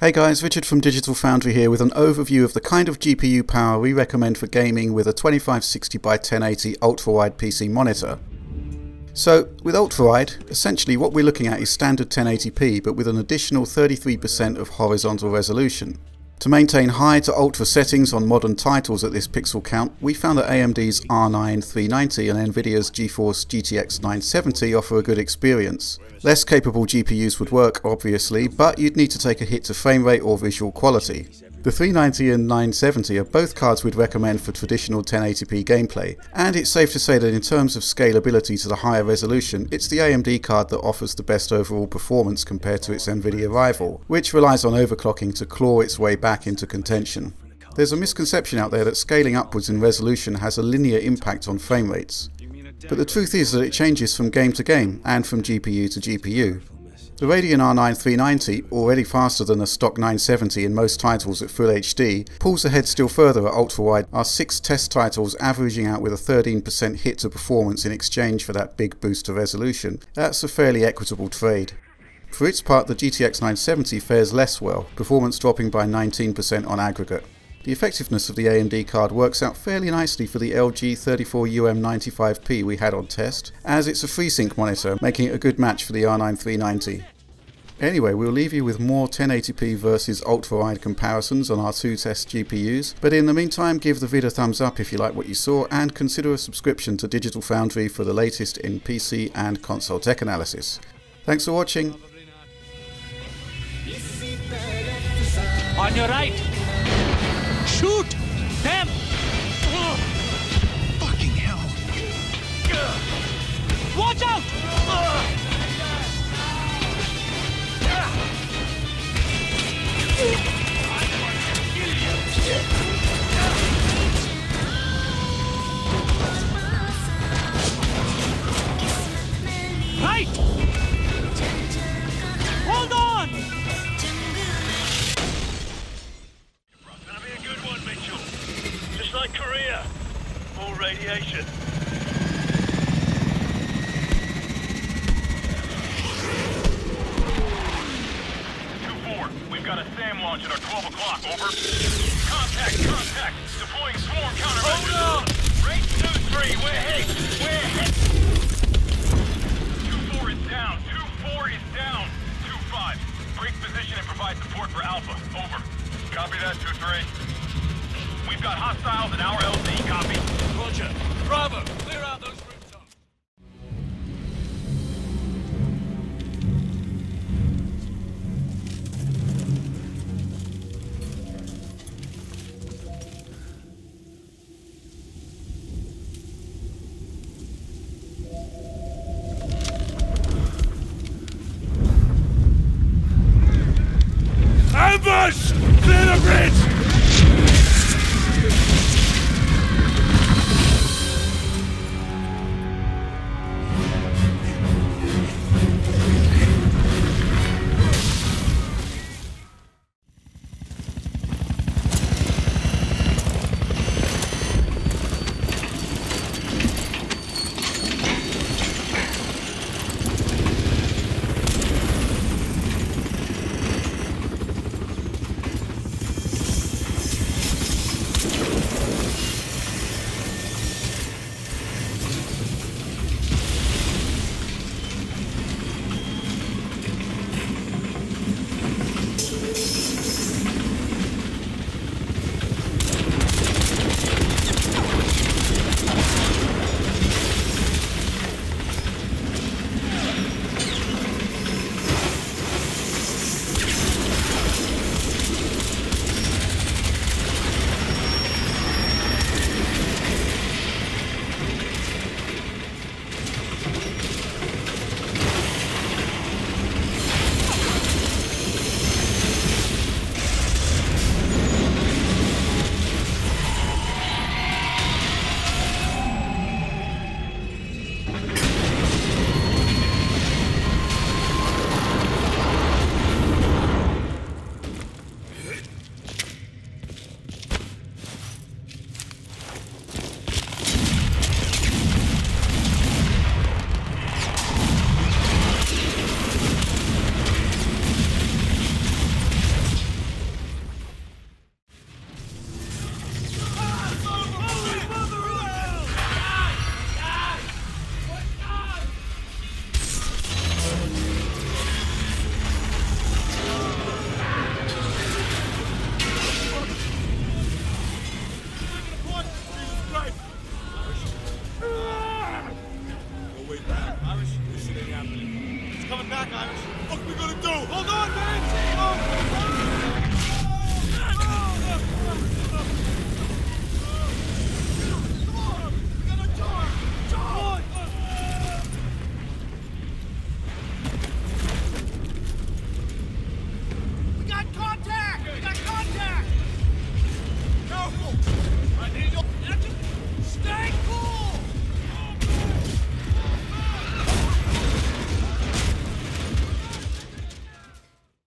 Hey guys, Richard from Digital Foundry here with an overview of the kind of GPU power we recommend for gaming with a 2560 by 1080 ultrawide PC monitor. So with ultrawide, essentially what we're looking at is standard 1080p but with an additional 33% of horizontal resolution. To maintain high to ultra settings on modern titles at this pixel count, we found that AMD's R9 390 and Nvidia's GeForce GTX 970 offer a good experience. Less capable GPUs would work, obviously, but you'd need to take a hit to frame rate or visual quality. The 390 and 970 are both cards we'd recommend for traditional 1080p gameplay, and it's safe to say that in terms of scalability to the higher resolution, it's the AMD card that offers the best overall performance compared to its Nvidia rival, which relies on overclocking to claw its way back into contention. There's a misconception out there that scaling upwards in resolution has a linear impact on frame rates, but the truth is that it changes from game to game and from GPU to GPU. The Radeon R9 390, already faster than a stock 970 in most titles at Full HD, pulls ahead still further at ultrawide, our 6 test titles averaging out with a 13% hit to performance in exchange for that big boost to resolution. That's a fairly equitable trade. For its part, the GTX 970 fares less well, performance dropping by 19% on aggregate. The effectiveness of the AMD card works out fairly nicely for the LG 34UM95P we had on test, as it's a FreeSync monitor, making it a good match for the R9 390. Anyway, we'll leave you with more 1080p versus ultrawide comparisons on our 2 test GPUs, but in the meantime give the vid a thumbs up if you like what you saw and consider a subscription to Digital Foundry for the latest in PC and console tech analysis. Thanks for watching. On your right! Shoot them! Fucking hell! Watch out! I want to kill you! Right! Hold on! Radiation. Two-4, we've got a SAM launch at our 12 o'clock, over. Contact, contact, deploying swarm countermeasures. Hold on! Range 2-3, we're hit! 2-4 is down, 2-4 is down. 2-5, break position and provide support for Alpha, over. Copy that, 2-3. We've got hostiles in our LZ, copy. Roger. Bravo! Clear out those rooms! Ambush! Clear the bridge! Coming back, Irish. What are we gonna do? Hold on, man!